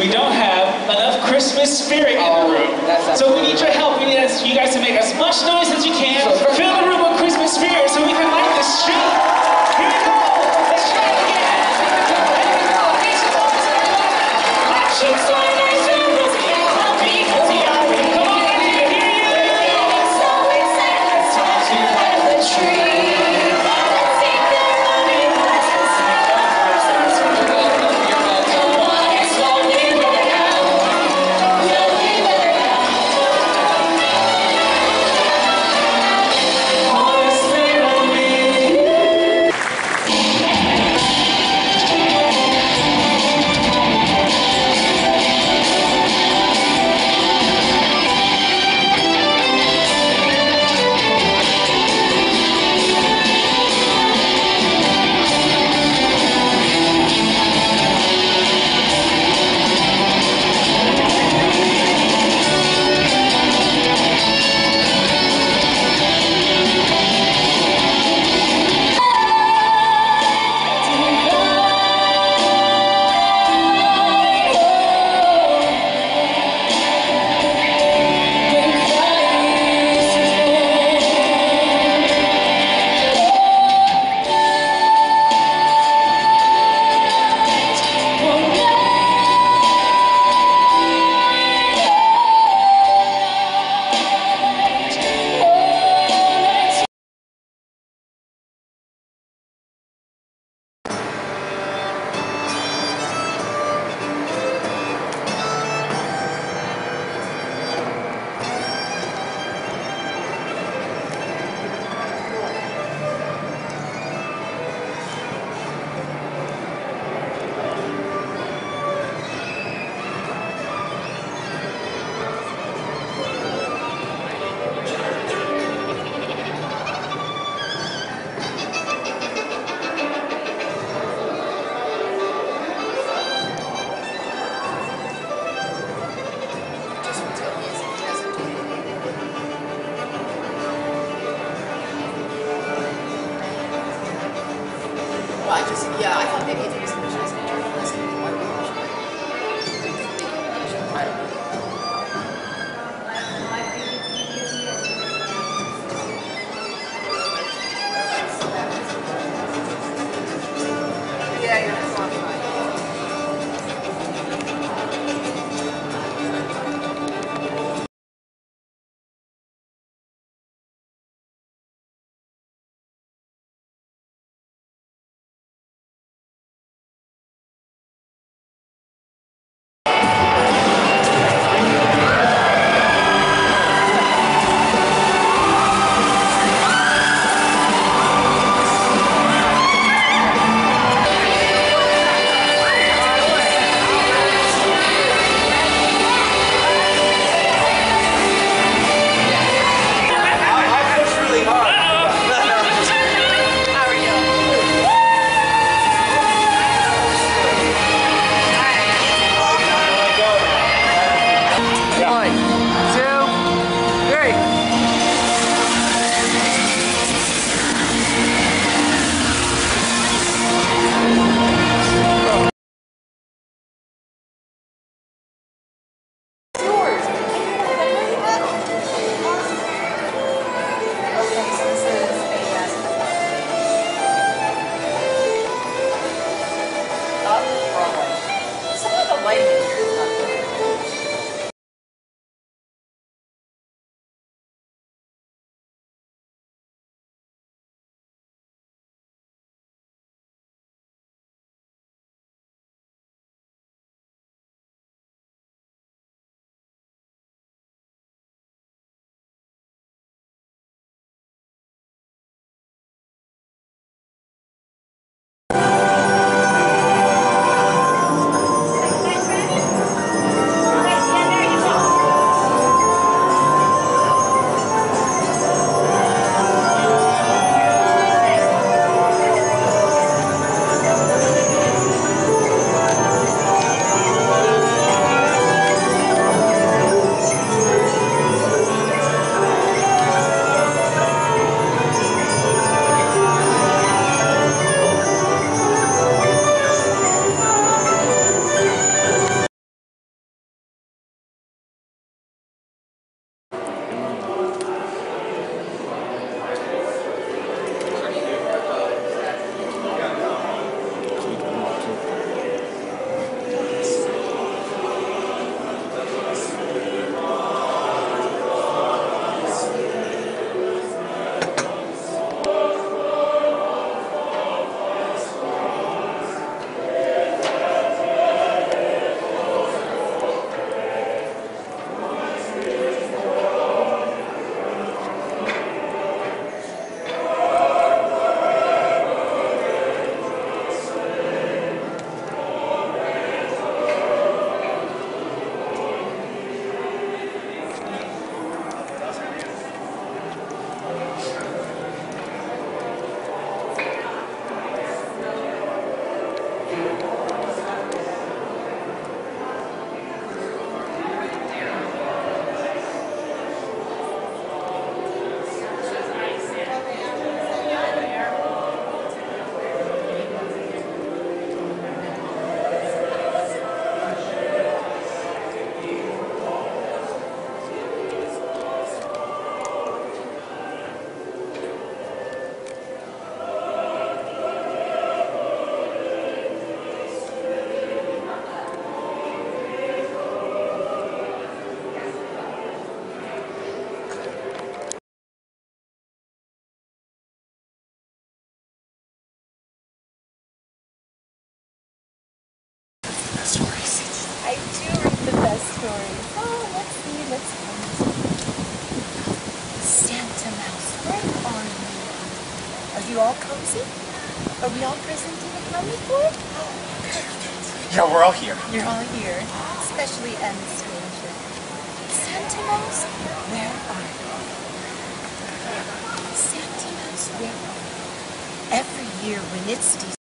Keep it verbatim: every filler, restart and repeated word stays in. We don't have enough Christmas spirit in the room. So we need your help. We need you guys to make as much noise as you can. Fill the room with Christmas spirit so we can light the street. Here we go. Let's try it again. Let's go. I just, yeah, I thought maybe it was going to be I do read the best stories. Oh, let's see, let's see. Santa Mouse, where are you? Are you all cozy? Are we all present in the comic board? Yeah, we're all here. You're all here, especially Anne Stranger. Santa Mouse, where are you? Santa Mouse, where are you? Every year when it's